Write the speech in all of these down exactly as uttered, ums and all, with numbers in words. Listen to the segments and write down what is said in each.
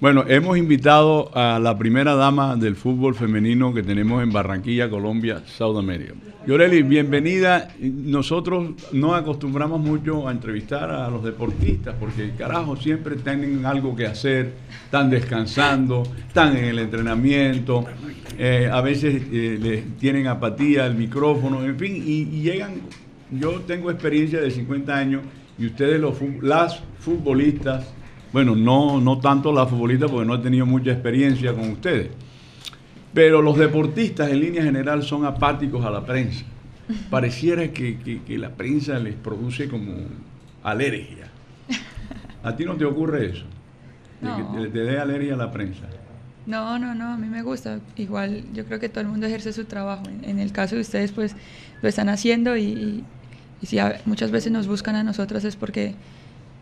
Bueno, hemos invitado a la primera dama del fútbol femenino que tenemos en Barranquilla, Colombia, Sudamérica. Yoreli, bienvenida. Nosotros no acostumbramos mucho a entrevistar a los deportistas porque, carajo, siempre tienen algo que hacer, están descansando, están en el entrenamiento, eh, a veces eh, les tienen apatía al micrófono, en fin, y, y llegan. Yo tengo experiencia de cincuenta años y ustedes, los, las futbolistas, bueno, no, no tanto las futbolistas porque no he tenido mucha experiencia con ustedes, pero los deportistas en línea general son apáticos a la prensa. Pareciera que, que, que la prensa les produce como alergia. ¿A ti no te ocurre eso? No. ¿Que te, te dé alergia a la prensa? No, no, no, a mí me gusta. Igual yo creo que todo el mundo ejerce su trabajo. En, en el caso de ustedes, pues lo están haciendo y, y, y si a, muchas veces nos buscan a nosotras es porque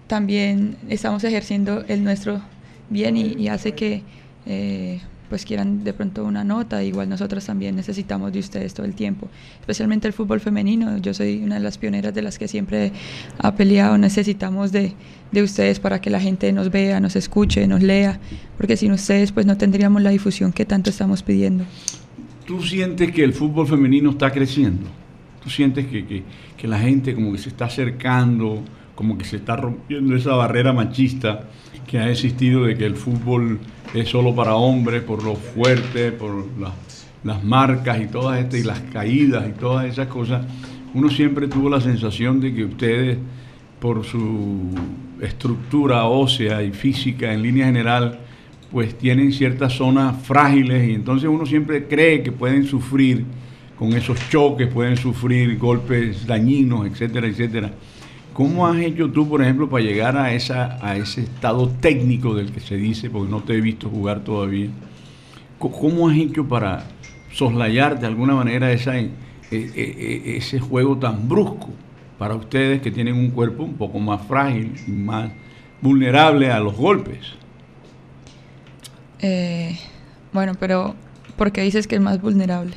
también estamos ejerciendo el nuestro bien y, y hace que eh, pues quieran de pronto una nota. Igual nosotras también necesitamos de ustedes todo el tiempo, especialmente el fútbol femenino. Yo soy una de las pioneras de las que siempre ha peleado. Necesitamos de, de ustedes para que la gente nos vea, nos escuche, nos lea, porque sin ustedes pues no tendríamos la difusión que tanto estamos pidiendo. ¿Tú sientes que el fútbol femenino está creciendo? ¿Tú sientes que, que, que la gente como que se está acercando, como que se está rompiendo esa barrera machista que ha existido de que el fútbol es solo para hombres, por lo fuerte, por la, las marcas y todas estas, y las caídas y todas esas cosas? Uno siempre tuvo la sensación de que ustedes, por su estructura ósea y física en línea general, pues tienen ciertas zonas frágiles y entonces uno siempre cree que pueden sufrir con esos choques, pueden sufrir golpes dañinos, etcétera, etcétera. ¿Cómo has hecho tú, por ejemplo, para llegar a, esa, a ese estado técnico del que se dice, porque no te he visto jugar todavía? ¿Cómo has hecho para soslayar de alguna manera esa, ese juego tan brusco para ustedes que tienen un cuerpo un poco más frágil, más vulnerable a los golpes? Eh, bueno, pero ¿por qué dices que es más vulnerable?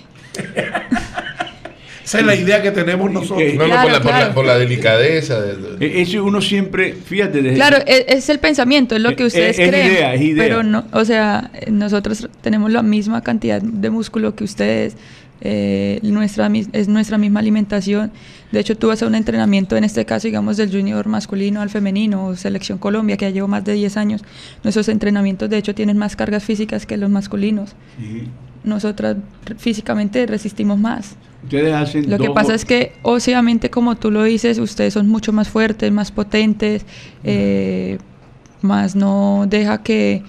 Esa es la idea que tenemos nosotros. Eh, no, claro, no, por, la, claro. por, la, por la delicadeza. Eh, eso uno siempre, fíjate. Desde claro, es, es el pensamiento, es lo que ustedes eh, es creen. Idea, es idea. Pero no, o sea, nosotros tenemos la misma cantidad de músculo que ustedes, eh, nuestra, es nuestra misma alimentación. De hecho, tú vas a un entrenamiento, en este caso, digamos, del junior masculino al femenino, o Selección Colombia, que ya llevo más de diez años. Nuestros entrenamientos, de hecho, tienen más cargas físicas que los masculinos. Sí. Nosotras físicamente resistimos más. Ustedes hacen lo que pasa es que, óseamente, como tú lo dices, ustedes son mucho más fuertes, más potentes, eh, uh-huh. más no deja que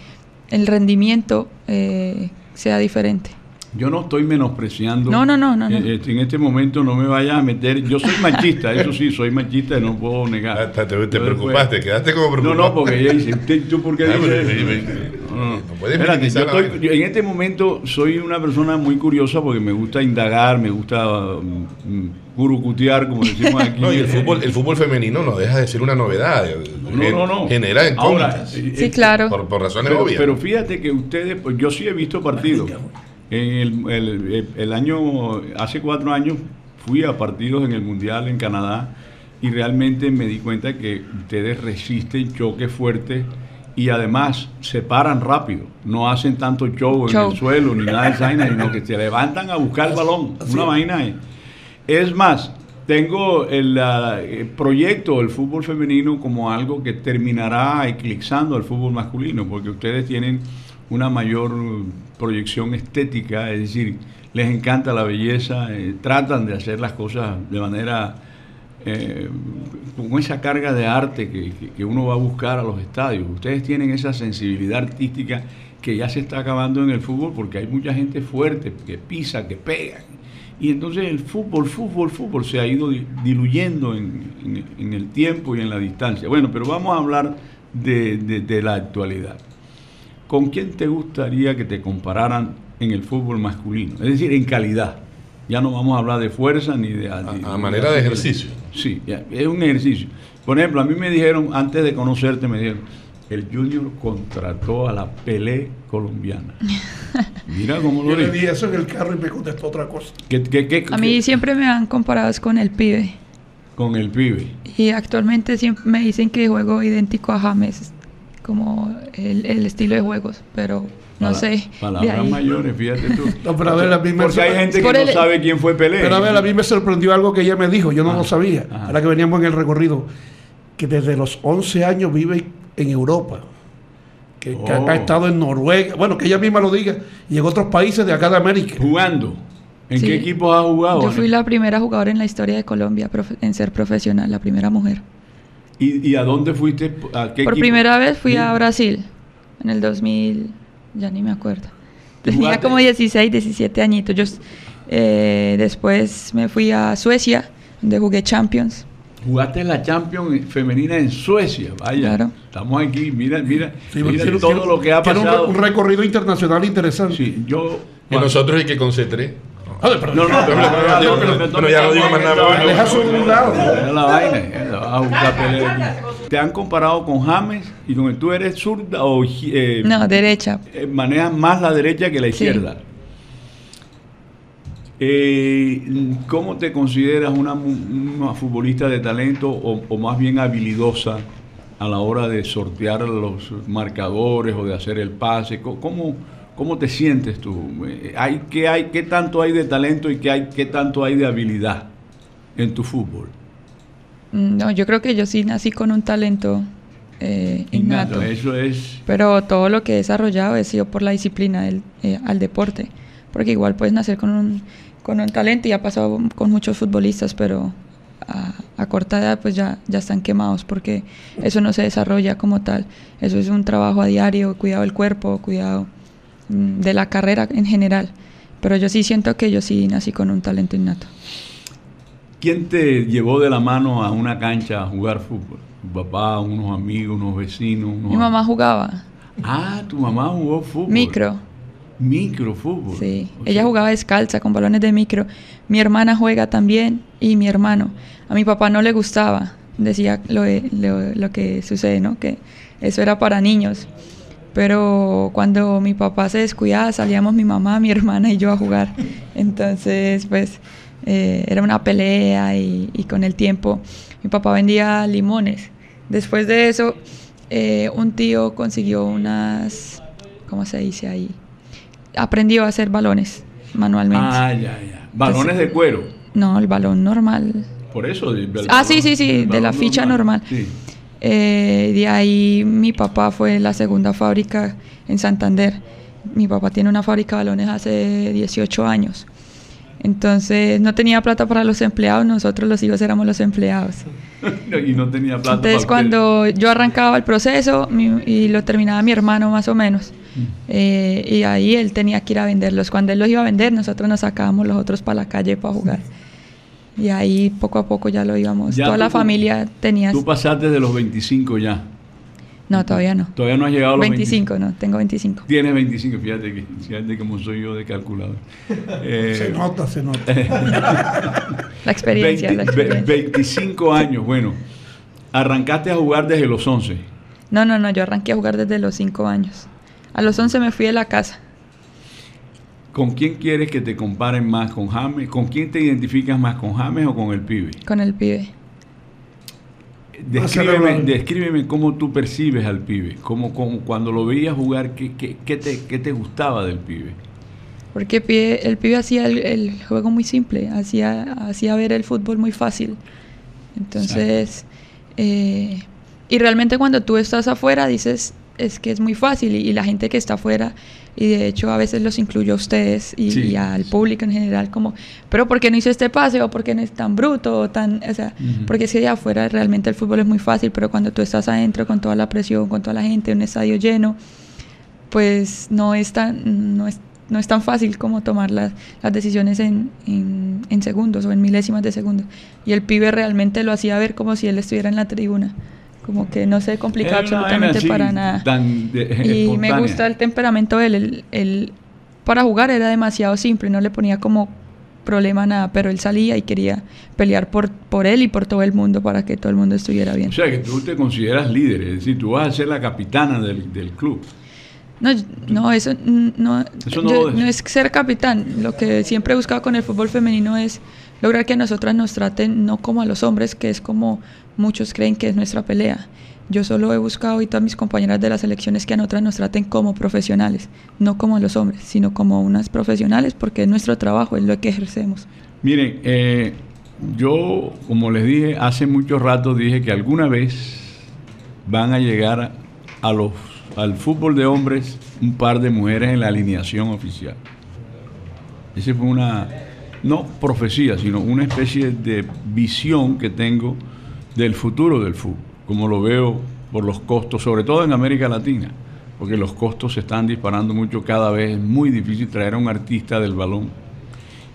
el rendimiento eh, sea diferente. Yo no estoy menospreciando. No, no, no, no, no. En este momento no me vayas a meter. Yo soy machista, eso sí, soy machista y no puedo negar. Hasta te, te preocupaste, pues, quedaste como preocupado. No, no, porque ella dice, ¿usted, tú por qué dices eso? No, no. No espérate, yo estoy, yo en este momento soy una persona muy curiosa porque me gusta indagar, me gusta gurucutear, como decimos aquí. No, y el fútbol, el fútbol femenino no deja de ser una novedad. No, no, no. Genera encontras. Sí, claro. Por, por razones pero, obvias. Pero fíjate que ustedes, pues, yo sí he visto partidos. En el, el, el año, hace cuatro años fui a partidos en el Mundial en Canadá y realmente me di cuenta que ustedes resisten choques fuertes y además se paran rápido, no hacen tanto show, show. en el suelo ni nada de esa vaina, sino que se levantan a buscar el balón, una vaina ahí. Es más, tengo el, el proyecto del fútbol femenino como algo que terminará eclipsando al fútbol masculino, porque ustedes tienen una mayor proyección estética, es decir, les encanta la belleza, eh, tratan de hacer las cosas de manera, eh, con esa carga de arte que, que uno va a buscar a los estadios. Ustedes tienen esa sensibilidad artística que ya se está acabando en el fútbol porque hay mucha gente fuerte que pisa, que pega. Y entonces el fútbol, fútbol, fútbol se ha ido diluyendo en, en, en el tiempo y en la distancia. Bueno, pero vamos a hablar de, de, de la actualidad. ¿Con quién te gustaría que te compararan en el fútbol masculino? Es decir, en calidad. Ya no vamos a hablar de fuerza ni de... A, a manera de ejercicio. Sí, es un ejercicio. Por ejemplo, a mí me dijeron, antes de conocerte, me dijeron, el Junior contrató a la Pelé colombiana. Mira cómo lo dije. Yo le dije eso en el carro y me contestó otra cosa. ¿Qué, qué, qué, a mí qué? Siempre me han comparado con el pibe. Con el pibe. Y actualmente siempre me dicen que juego idéntico a James. como el, el estilo de juegos, pero no Palab sé. Palabras mayores, fíjate tú. No, pero a ver, a mí me Porque hay gente que Por no el... sabe quién fue Pelé. Pero a ver, a mí me sorprendió algo que ella me dijo, yo no ajá, lo sabía, ajá. ahora que veníamos en el recorrido, que desde los once años vive en Europa, que, oh. que ha estado en Noruega, bueno, que ella misma lo diga, y en otros países de acá de América. Jugando. ¿En sí. qué equipo ha jugado? Yo fui la primera jugadora en la historia de Colombia en ser profesional, la primera mujer. ¿Y, y a dónde fuiste? ¿A qué Por equipo? primera vez fui ¿Sí? a Brasil, en el dos mil, ya ni me acuerdo. Tenía como dieciséis, diecisiete añitos. Yo, eh, después me fui a Suecia, donde jugué Champions. Jugaste la Champions femenina en Suecia, vaya. Claro. Estamos aquí, mira, mira, sí, mira sí, todo sí, lo que ha pasado. Un recorrido internacional interesante. Sí, yo... Y nosotros hay que concentrar. No, no, pero ya no digo más nada. Deja su un lado. Es la vaina. Te han comparado con James y con el tú eres zurda o... Eh, no, derecha. Eh, manejas más la derecha que la izquierda. Sí. Eh, ¿Cómo te consideras una, una futbolista de talento o, o más bien habilidosa a la hora de sortear los marcadores o de hacer el pase? ¿Cómo...? ¿Cómo te sientes tú? ¿Hay, qué, hay, ¿Qué tanto hay de talento y qué, hay, qué tanto hay de habilidad en tu fútbol? No, yo creo que yo sí nací con un talento eh, innato. innato. Eso es... Pero todo lo que he desarrollado ha sido por la disciplina del, eh, al deporte. Porque igual puedes nacer con un, con un talento y ha pasado con muchos futbolistas, pero a, a corta edad pues ya, ya están quemados porque eso no se desarrolla como tal. Eso es un trabajo a diario, cuidado del cuerpo, cuidado... de la carrera en general, pero yo sí siento que yo sí nací con un talento innato. ¿Quién te llevó de la mano a una cancha a jugar fútbol? ¿Tu papá, unos amigos, unos vecinos? Unos... Mi mamá jugaba. Ah, tu mamá jugó fútbol. Micro. Micro fútbol. Sí, o sea, ella jugaba descalza con balones de micro. Mi hermana juega también y mi hermano. A mi papá no le gustaba, decía lo, de, lo, lo que sucede, ¿no? Que eso era para niños. Pero cuando mi papá se descuidaba, salíamos mi mamá, mi hermana y yo a jugar. Entonces, pues, eh, era una pelea y, y con el tiempo mi papá vendía limones. Después de eso, eh, un tío consiguió unas, ¿cómo se dice ahí? Aprendió a hacer balones manualmente. Ah, ya, ya. ¿Balones Entonces, de cuero? No, el balón normal. ¿Por eso? El, el, ah, sí, sí, sí, de la ficha normal. normal. Sí. Eh, de ahí mi papá fue la segunda fábrica en Santander. Mi papá tiene una fábrica de balones hace dieciocho años. Entonces no tenía plata para los empleados, nosotros los hijos éramos los empleados. Y no tenía plata. Entonces cuando yo arrancaba el proceso mi, y lo terminaba mi hermano más o menos. Eh, y ahí él tenía que ir a venderlos. Cuando él los iba a vender, nosotros nos sacábamos los otros para la calle para jugar. Y ahí poco a poco ya lo íbamos. Ya Toda tú, la familia tenía... ¿Tú pasaste de los veinticinco ya? No, todavía no. ¿Todavía no has llegado a los veinticinco? veinticinco, no, tengo veinticinco. Tienes veinticinco, fíjate, que, fíjate cómo soy yo de calculador. Eh, se nota, se nota. la, experiencia, veinte, la experiencia. veinticinco años, bueno. ¿Arrancaste a jugar desde los once? No, no, no, yo arranqué a jugar desde los cinco años. A los once me fui de la casa. ¿Con quién quieres que te comparen más? ¿Con James? ¿Con quién te identificas más? ¿Con James o con el pibe? Con el pibe. Descríbeme, descríbeme cómo tú percibes al pibe. Cómo, cómo, cuando lo veías jugar, ¿qué, qué, qué, te, ¿qué te gustaba del pibe? Porque el pibe, el pibe hacía el, el juego muy simple. Hacía, hacía ver el fútbol muy fácil. Entonces... Eh, y realmente cuando tú estás afuera dices... es que es muy fácil y, y la gente que está afuera y de hecho a veces los incluyo a ustedes y, sí, y al público en general como pero ¿por qué no hizo este pase? ¿O por qué no es tan bruto? O tan, o sea, uh-huh. Porque es que de afuera realmente el fútbol es muy fácil, pero cuando tú estás adentro con toda la presión, con toda la gente, un estadio lleno, pues no es tan, no es, no es tan fácil como tomar las, las decisiones en, en, en segundos o en milésimas de segundos, y el pibe realmente lo hacía ver como si él estuviera en la tribuna. Como que no se complica absolutamente así, para nada. Tan de, y espontánea. Me gusta el temperamento de él. Él, él. Para jugar era demasiado simple, no le ponía como problema nada, pero él salía y quería pelear por, por él y por todo el mundo para que todo el mundo estuviera bien. O sea, que tú te consideras líder, es decir, tú vas a ser la capitana del, del club. No, no, eso, no, eso no, yo, no es ser capitán. Lo que siempre he buscado con el fútbol femenino es lograr que a nosotras nos traten no como a los hombres, que es como muchos creen que es nuestra pelea. Yo solo he buscado, y todas mis compañeras de las selecciones, que a nosotras nos traten como profesionales, no como a los hombres, sino como unas profesionales, porque es nuestro trabajo, es lo que ejercemos. Miren, eh, yo, como les dije, hace mucho rato dije que alguna vez van a llegar a los, al fútbol de hombres un par de mujeres en la alineación oficial. Esa fue una, no profecía, sino una especie de visión que tengo del futuro del fútbol, como lo veo por los costos, sobre todo en América Latina, porque los costos se están disparando mucho cada vez, es muy difícil traer a un artista del balón.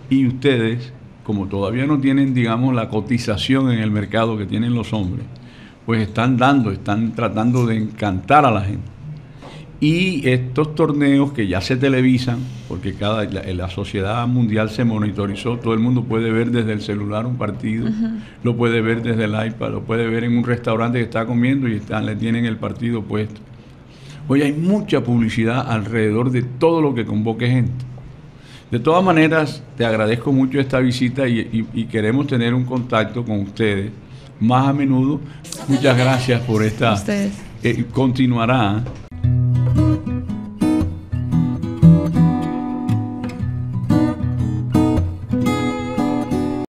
Y ustedes, como todavía no tienen, digamos, la cotización en el mercado que tienen los hombres, pues están dando, están tratando de encantar a la gente. Y estos torneos que ya se televisan, porque cada, la, la sociedad mundial se monitorizó, todo el mundo puede ver desde el celular un partido, uh-huh. lo puede ver desde el iPad, lo puede ver en un restaurante que está comiendo y está, le tienen el partido puesto. Hoy hay mucha publicidad alrededor de todo lo que convoque gente. De todas maneras, te agradezco mucho esta visita y, y, y queremos tener un contacto con ustedes más a menudo. Muchas gracias por esta. Ustedes. Eh, continuará. Thank you.